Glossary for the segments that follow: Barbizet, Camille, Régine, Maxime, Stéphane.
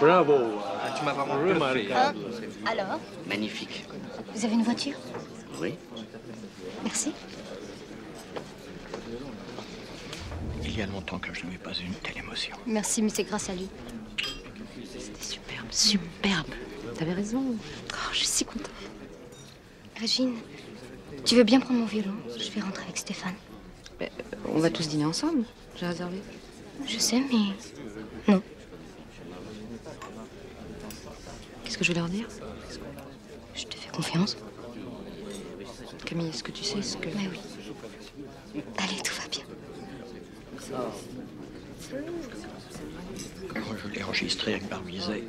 Bravo! Ah, tu m'as vraiment remarquable. Ah, alors? Magnifique. Vous avez une voiture? Oui. Merci. Il y a longtemps que je n'avais pas eu une telle émotion. Merci, mais c'est grâce à lui. C'était superbe, superbe. T'avais raison. Oh, je suis si contente. Régine, tu veux bien prendre mon violon? Je vais rentrer avec Stéphane. Mais, on va tous dîner ensemble. J'ai réservé. Je sais, mais... non. Qu'est-ce que je vais leur dire? Je te fais confiance. Camille, est-ce que tu sais ce que... Mais oui. Allez, tout va bien. Quand je l'ai enregistré avec Barbizet,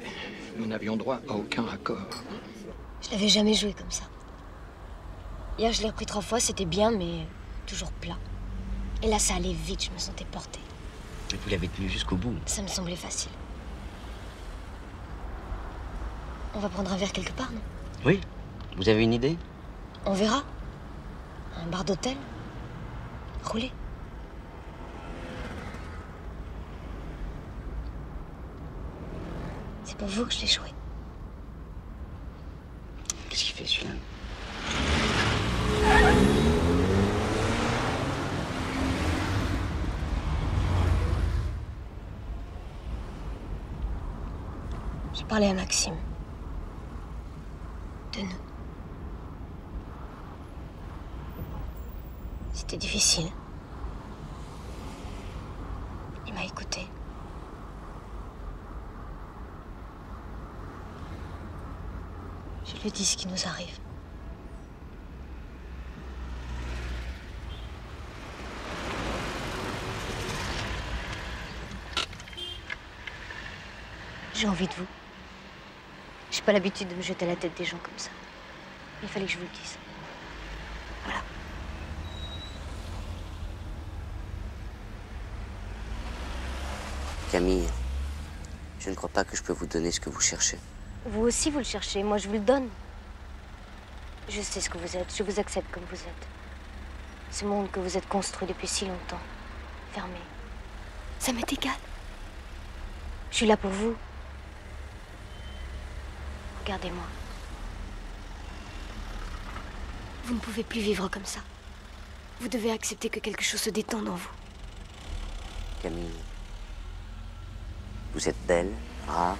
nous n'avions droit à aucun accord. Je l'avais jamais joué comme ça. Hier, je l'ai repris 3 fois, c'était bien, mais toujours plat. Et là, ça allait vite, je me sentais portée. Mais vous l'avez tenu jusqu'au bout. Ça me semblait facile. On va prendre un verre quelque part, non? Oui. Vous avez une idée? On verra. Un bar d'hôtel. Rouler. C'est pour vous que je l'ai joué. Qu'est-ce qu'il fait, celui-là? J'ai parlé à Maxime. De nous. C'était difficile. Il m'a écouté. Je lui ai dit ce qui nous arrive. J'ai envie de vous. J'ai pas l'habitude de me jeter à la tête des gens comme ça. Il fallait que je vous le dise. Voilà. Camille, je ne crois pas que je peux vous donner ce que vous cherchez. Vous aussi, vous le cherchez. Moi, je vous le donne. Je sais ce que vous êtes. Je vous accepte comme vous êtes. Ce monde que vous êtes construit depuis si longtemps, fermé. Ça m'est égal. Je suis là pour vous. Regardez-moi. Vous ne pouvez plus vivre comme ça. Vous devez accepter que quelque chose se détende en vous. Camille, vous êtes belle, rare.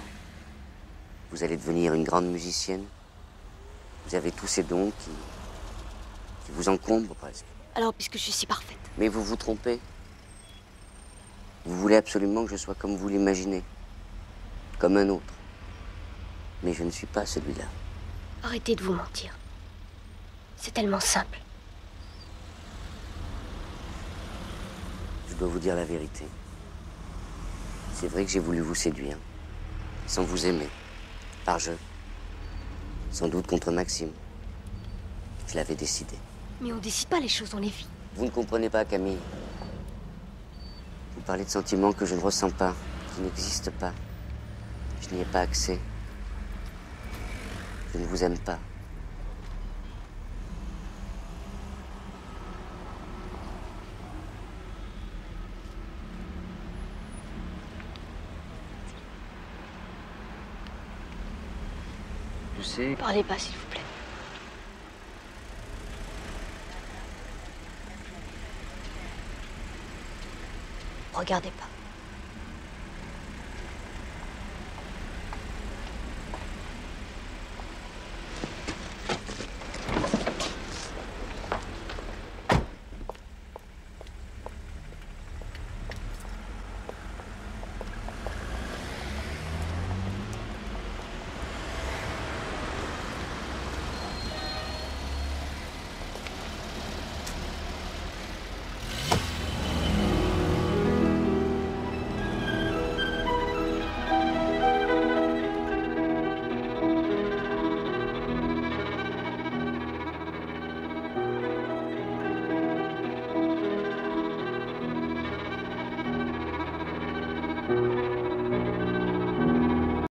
Vous allez devenir une grande musicienne. Vous avez tous ces dons qui vous encombrent presque. Alors, puisque je suis si parfaite. Mais vous vous trompez. Vous voulez absolument que je sois comme vous l'imaginez. Comme un autre. Mais je ne suis pas celui-là. Arrêtez de vous mentir. C'est tellement simple. Je dois vous dire la vérité. C'est vrai que j'ai voulu vous séduire, sans vous aimer, par jeu. Sans doute contre Maxime. Je l'avais décidé. Mais on ne décide pas les choses, on les vit. Vous ne comprenez pas, Camille. Vous parlez de sentiments que je ne ressens pas, qui n'existent pas. Je n'y ai pas accès. Je ne vous aime pas. Je sais... Parlez pas, s'il vous plaît. Regardez pas.